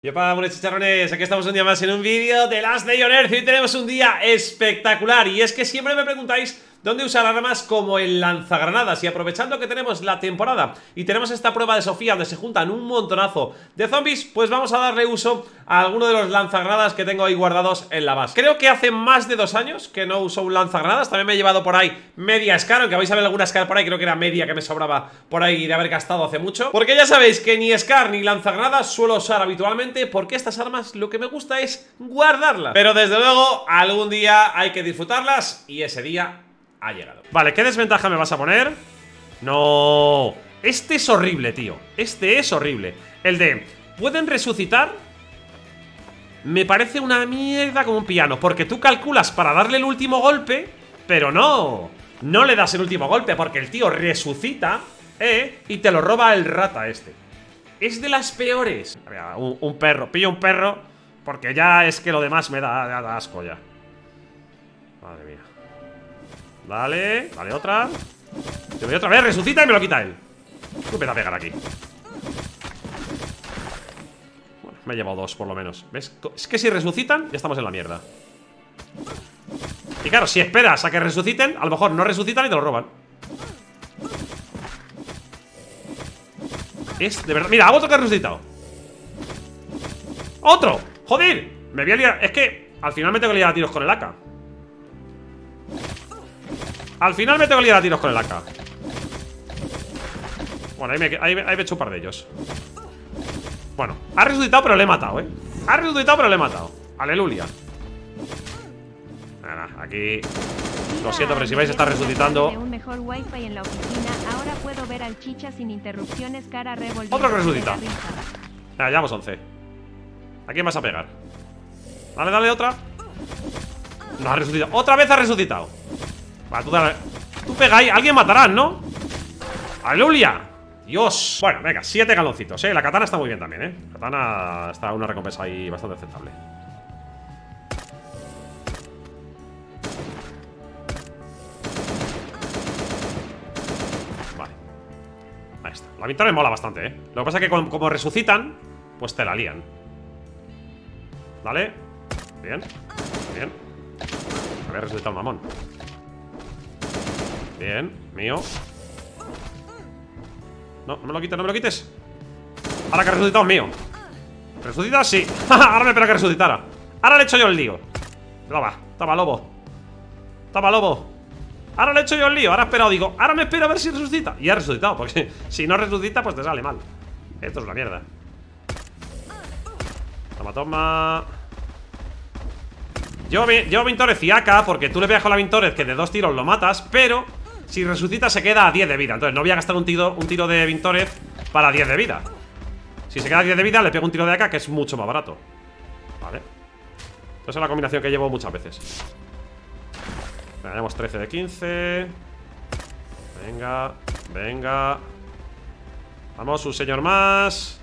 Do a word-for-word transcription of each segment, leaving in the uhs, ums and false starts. Yepa, buenos chicharrones, aquí estamos un día más en un vídeo de Last Day on Earth. Hoy tenemos un día espectacular y es que siempre me preguntáis dónde usar armas como el lanzagranadas. Y aprovechando que tenemos la temporada y tenemos esta prueba de Sofía donde se juntan un montonazo de zombies, pues vamos a darle uso a alguno de los lanzagranadas que tengo ahí guardados en la base. Creo que hace más de dos años que no uso un lanzagranadas. También me he llevado por ahí media SCAR, aunque vais a ver alguna SCAR por ahí. Creo que era media que me sobraba por ahí de haber gastado hace mucho, porque ya sabéis que ni SCAR ni lanzagranadas suelo usar habitualmente, porque estas armas lo que me gusta es guardarlas. Pero desde luego algún día hay que disfrutarlas y ese día ha llegado. Vale, ¿qué desventaja me vas a poner? No. Este es horrible, tío. Este es horrible. El de ¿pueden resucitar? Me parece una mierda como un piano, porque tú calculas para darle el último golpe, pero no, no le das el último golpe, porque el tío resucita, ¿eh? Y te lo roba el rata este. Es de las peores. Un, un perro, pillo un perro, porque ya es que lo demás me da, da, da asco ya. Madre mía. Dale, dale otra. Te doy otra vez, resucita y me lo quita él. Tú me a pegar aquí. Bueno, me he llevado dos por lo menos. ¿Ves? Es que si resucitan, ya estamos en la mierda. Y claro, si esperas a que resuciten, a lo mejor no resucitan y te lo roban. Es de verdad. Mira, hago otro que ha resucitado. ¡Otro! ¡Joder! Me voy a liar. Es que al final me tengo que liar a tiros con el A K. Al final me tengo que liar a tiros con el A K. Bueno, ahí me, ahí, ahí me he hecho un par de ellos. Bueno, ha resucitado pero le he matado, ¿eh? Ha resucitado pero le he matado. Aleluya. Nada, aquí... Lo siento, pero si vais a estar resucitando. Un mejor wifi en la oficina. Ahora puedo ver al chicha sin interrupciones, cara revolvida. Otro que resucita. Ya, llevamos once. ¿A quién vas a pegar? Dale, dale, otra. No, ha resucitado. Otra vez ha resucitado. Va, tú dale. Tú pega ahí. Alguien matarás, ¿no? ¡Aleluya! ¡Dios! Bueno, venga, siete galoncitos, ¿eh? La katana está muy bien también, ¿eh? La katana está una recompensa ahí bastante aceptable. La Vintorez me mola bastante, ¿eh? Lo que pasa es que como, como resucitan, pues te la lían. Vale. Bien. Bien. Me había resucitado el mamón. Bien. Mío. No, no me lo quites, no me lo quites. Ahora que ha resucitado es mío. ¿Resucita? Sí. Ahora me espera que resucitara. Ahora le echo yo el lío. Toma, toma, lobo. Toma, lobo. Ahora le he hecho yo el lío, ahora he esperado, digo, ahora me espero a ver si resucita. Y ha resucitado, porque si no resucita, pues te sale mal. Esto es una mierda. Toma, toma. Yo, yo Vintorez y A K, porque tú le pegas con la Vintorez que de dos tiros lo matas, pero si resucita se queda a diez de vida. Entonces no voy a gastar un tiro, un tiro de Vintorez para diez de vida. Si se queda a diez de vida, le pego un tiro de A K, que es mucho más barato. Vale. Entonces es la combinación que llevo muchas veces. Tenemos trece de quince. Venga, venga. Vamos, un señor más.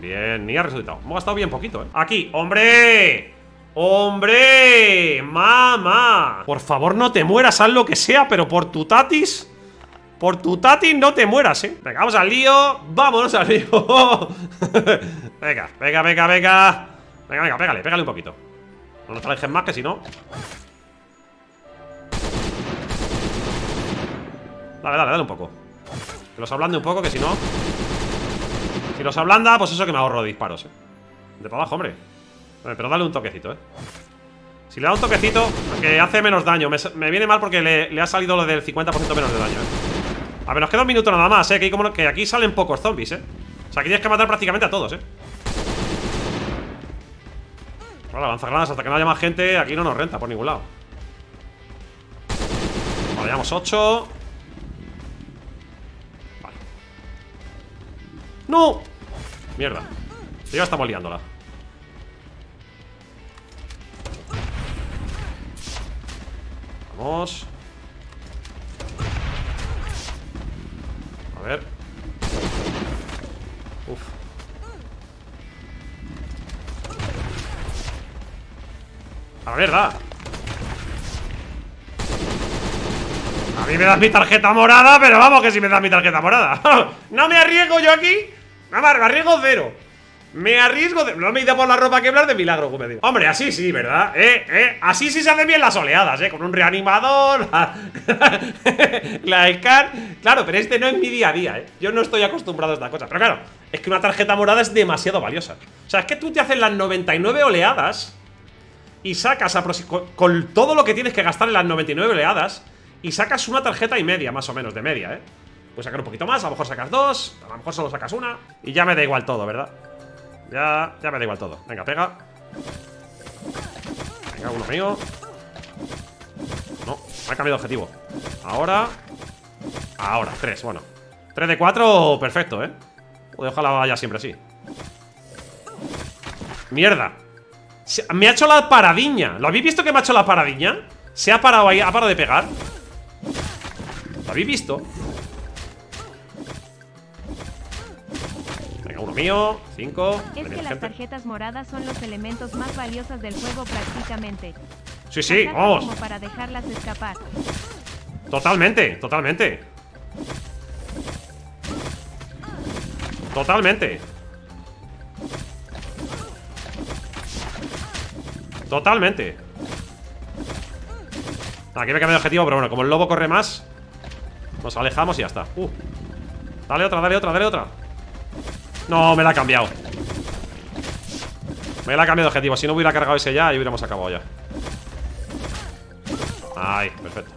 Bien, bien, ni ha resucitado. Hemos gastado bien poquito, eh. Aquí, hombre. Hombre, mamá. Por favor, no te mueras, haz lo que sea, pero por tu tatis. Por tu tatis no te mueras, eh. Venga, vamos al lío. Vámonos al lío. Venga, venga, venga, venga. Venga, venga, pégale, pégale un poquito. No nos alejen más, que si no. Dale, dale, dale un poco. Que los ablande un poco, que si no. Si los ablanda, pues eso que me ahorro de disparos, eh. De para abajo, hombre. Vale, pero dale un toquecito, eh. Si le da un toquecito, que hace menos daño. Me, me viene mal porque le, le ha salido lo del cincuenta por ciento menos de daño, eh. A ver, nos queda un minuto nada más, eh. Que, como, que aquí salen pocos zombies, eh. O sea, aquí tienes que matar prácticamente a todos, eh. Ahora, lanzagranadas, hasta que no haya más gente, aquí no nos renta por ningún lado. Vale, llevamos ocho. Vale. ¡No! Mierda. Sí, ya estamos liándola. Vamos. A ver. Uf. A la mierda. A mí me das mi tarjeta morada, pero vamos, que si me das mi tarjeta morada. No me arriesgo yo aquí Ah, me arriesgo cero. Me arriesgo de... No me he ido por la ropa quebrar de milagro, como digo. Hombre, así sí, ¿verdad? Eh, eh, así sí se hacen bien las oleadas, eh. Con un reanimador, la, la SCAR. Claro, pero este no es mi día a día, eh. Yo no estoy acostumbrado a esta cosa. Pero claro, es que una tarjeta morada es demasiado valiosa. O sea, es que tú te haces las noventa y nueve oleadas y sacas con, con todo lo que tienes que gastar en las noventa y nueve oleadas, y sacas una tarjeta y media, más o menos, de media, eh. Puedes sacar un poquito más, a lo mejor sacas dos, a lo mejor solo sacas una, y ya me da igual todo, ¿verdad? Ya, ya me da igual todo. Venga, pega. Venga, uno mío. No, me ha cambiado de objetivo. Ahora. Ahora, tres, bueno. Tres de cuatro, perfecto, ¿eh? Joder, ojalá vaya siempre así. Mierda. Se, me ha hecho la paradiña. ¿Lo habéis visto que me ha hecho la paradiña? Se ha parado ahí, ha parado de pegar. ¿Lo habéis visto? Uno mío, cinco. Es que las tarjetas moradas son los elementos más valiosos del juego prácticamente. Sí, sí, vamos. Como para dejarlas escapar. Totalmente, totalmente. Totalmente. Totalmente. Aquí me he cambiado de objetivo, pero bueno, como el lobo corre más, nos alejamos y ya está. Uh. Dale otra, dale otra, dale otra. No, me la ha cambiado. Me la ha cambiado de objetivo. Si no hubiera cargado ese ya, y hubiéramos acabado ya. Ay, perfecto.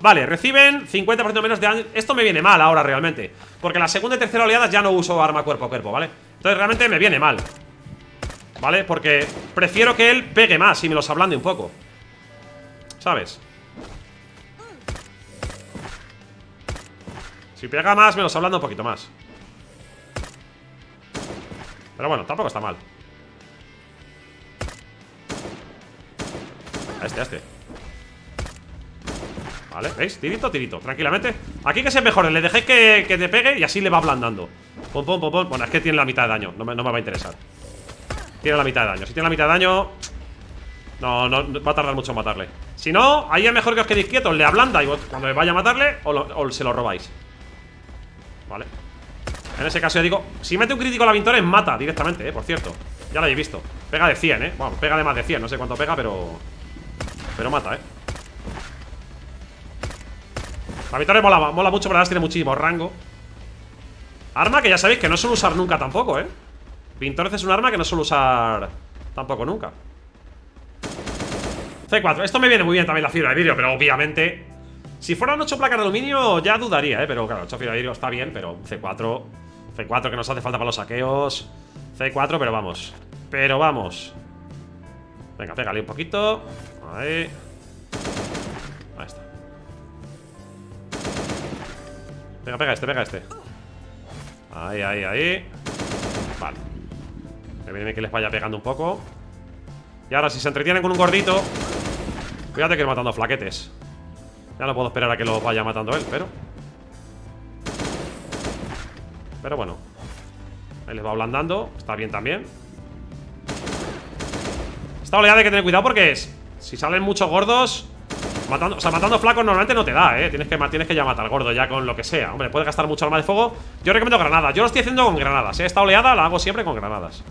Vale, reciben cincuenta por ciento menos de daño. Esto me viene mal ahora realmente, porque la segunda y tercera oleadas ya no uso arma cuerpo a cuerpo, ¿vale? Entonces realmente me viene mal, ¿vale? Porque prefiero que él pegue más y me los ablande un poco, ¿sabes? Si pega más, me los ablanda un poquito más. Pero bueno, tampoco está mal. A este, a este. Vale, ¿veis? Tirito, tirito, tranquilamente. Aquí que se mejore, le dejéis que, que te pegue y así le va ablandando. Pum, pum, pum, pum. Bueno, es que tiene la mitad de daño, no me, no me va a interesar. Tiene la mitad de daño, si tiene la mitad de daño no, no, no va a tardar mucho en matarle. Si no, ahí es mejor que os quedéis quietos. Le ablanda y vos, cuando le vaya a matarle o, lo, o se lo robáis. Vale. En ese caso yo digo, si mete un crítico a la Vintorez, mata directamente, eh, por cierto. Ya lo habéis visto. Pega de cien, eh. Bueno, pega de más de cien, no sé cuánto pega, pero... Pero mata, eh. La Vintorez mola, mola mucho, pero además tiene muchísimo rango. Arma que ya sabéis que no suelo usar nunca tampoco, eh. Vintorez es un arma que no suelo usar tampoco nunca. C cuatro, esto me viene muy bien también la fibra de vidrio, pero obviamente... Si fueran ocho placas de aluminio ya dudaría, eh. Pero claro, ocho fibra de vidrio está bien, pero C cuatro... C cuatro que nos hace falta para los saqueos. C cuatro, pero vamos. Pero vamos. Venga, pégale un poquito. Ahí. Ahí está. Venga, pega este, pega este. Ahí, ahí, ahí. Vale. Me viene bien que les vaya pegando un poco. Y ahora si se entretienen con un gordito, cuídate que ir matando flaquetes. Ya no puedo esperar a que los vaya matando él, pero... Pero bueno, ahí les va ablandando. Está bien también. Esta oleada hay que tener cuidado porque es, si salen muchos gordos matando, o sea, matando flacos normalmente no te da, eh. Tienes que, tienes que ya matar al gordo ya con lo que sea. Hombre, puedes gastar mucho arma de fuego. Yo recomiendo granadas, yo lo estoy haciendo con granadas, eh. Esta oleada la hago siempre con granadas.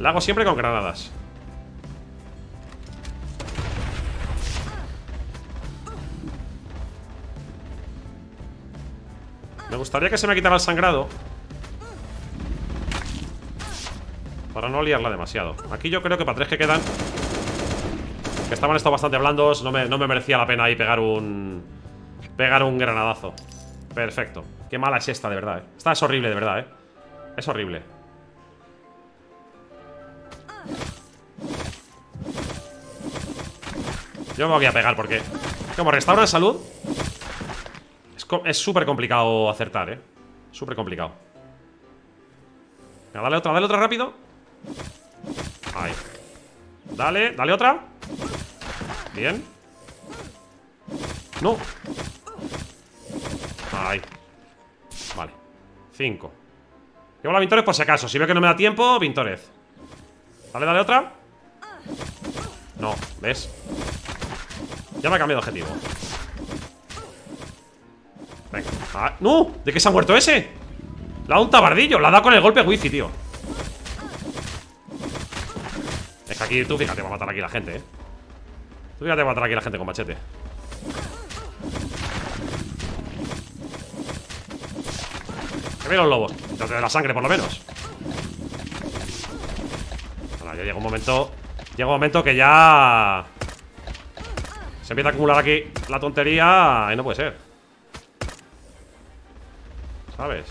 La hago siempre con granadas. Me gustaría que se me quitara el sangrado para no liarla demasiado. Aquí yo creo que para tres que quedan, que estaban estos bastante blandos, no me, no me merecía la pena ahí pegar un Pegar un granadazo. Perfecto, qué mala es esta de verdad, eh. Esta es horrible de verdad, eh. Es horrible. Yo me voy a pegar porque como restauran salud es súper complicado acertar, eh. Súper complicado. Venga, dale otra, dale otra rápido. Ahí. Dale, dale otra. Bien. No. Ahí. Vale. Cinco. Llevo la Vintorez por si acaso. Si veo que no me da tiempo, Vintorez. Dale, dale otra. No, ¿ves? Ya me ha cambiado de objetivo. Venga, ah, ¡no! ¿De qué se ha muerto ese? La ha dado un tabardillo, la ha dado con el golpe wifi, tío. Es que aquí, tú fíjate, va a matar aquí la gente, eh. Tú fíjate, va a matar aquí la gente con machete. Que vienen los lobos. Entonces, de la sangre, por lo menos. Ahora, ya llega un momento. Llega un momento que ya. Se empieza a acumular aquí la tontería. Y no puede ser. ¿Sabes?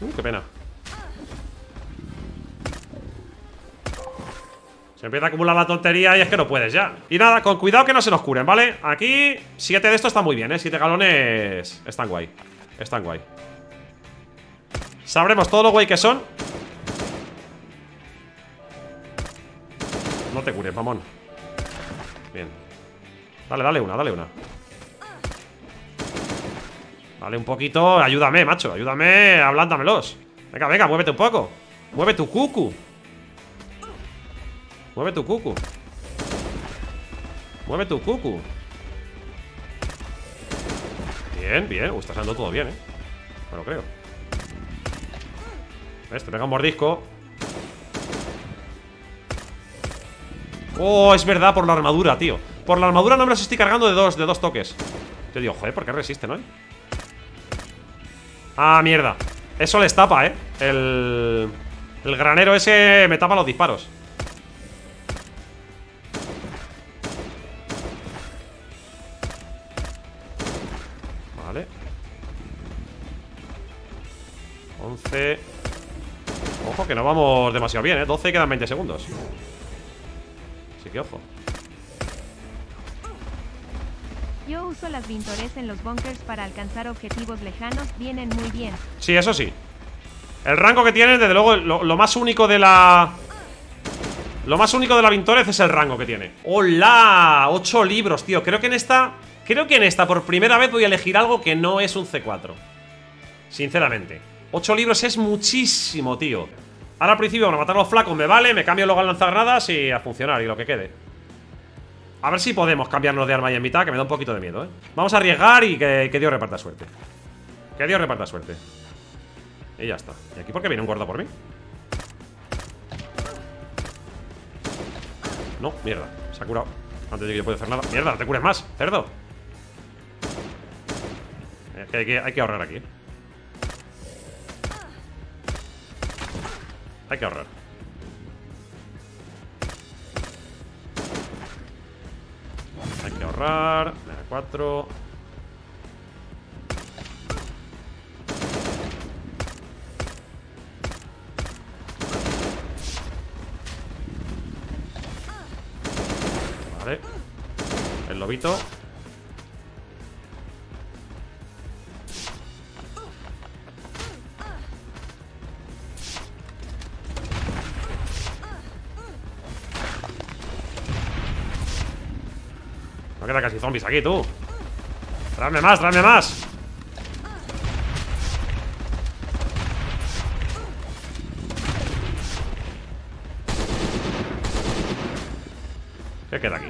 Uh, qué pena. Se empieza a acumular la tontería y es que no puedes ya. Y nada, con cuidado que no se nos curen, ¿vale? Aquí, siete de estos están muy bien, ¿eh? Siete galones están guay. Están guay. Sabremos todo lo guay que son. No te cures, mamón. Bien. Dale, dale una, dale una. Dale un poquito. Ayúdame, macho. Ayúdame, ablándamelos. Venga, venga, muévete un poco. Mueve tu cucu. Mueve tu cucu. Mueve tu cucu. Bien, bien. Uy, está saliendo todo bien, eh. Bueno, creo. Este pega un mordisco. Oh, es verdad, por la armadura, tío. Por la armadura no me los estoy cargando de dos, de dos toques. Yo digo, joder, ¿por qué resiste, no? Ah, mierda. Eso les tapa, eh. El, el granero ese me tapa los disparos. Vale. once. Ojo, que no vamos demasiado bien, eh. doce y quedan veinte segundos. Así que ojo. Yo uso las Vintorez en los bunkers para alcanzar objetivos lejanos. Vienen muy bien. Sí, eso sí. El rango que tiene, desde luego, lo, lo más único de la... Lo más único de la Vintorez es el rango que tiene. ¡Hola! Ocho libros, tío. Creo que en esta... Creo que en esta por primera vez voy a elegir algo que no es un C cuatro. Sinceramente. Ocho libros es muchísimo, tío. Ahora al principio, bueno, matar a los flacos me vale. Me cambio luego a lanzagranadas y a funcionar y lo que quede. A ver si podemos cambiarnos de arma ahí en mitad, que me da un poquito de miedo, ¿eh? Vamos a arriesgar y que, que Dios reparta suerte. Que Dios reparta suerte. Y ya está. ¿Y aquí por qué viene un gordo por mí? No, mierda. Se ha curado. Antes de que yo pueda hacer nada. Mierda, no te cures más, cerdo. Es que hay que, hay que ahorrar aquí, ¿eh? Hay que ahorrar. Hay que ahorrar. Venga, cuatro. Vale. El lobito. No queda casi zombies aquí, tú. Tráeme más, tráeme más. ¿Qué queda aquí?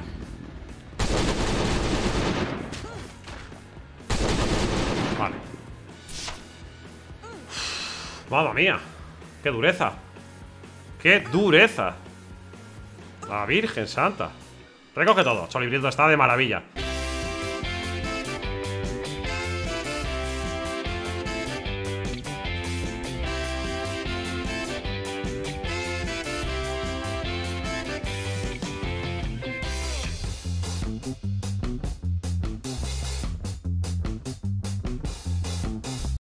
Vale. Uf, madre mía. Qué dureza. Qué dureza. La Virgen Santa. Recoge todo, Solibrito está de maravilla.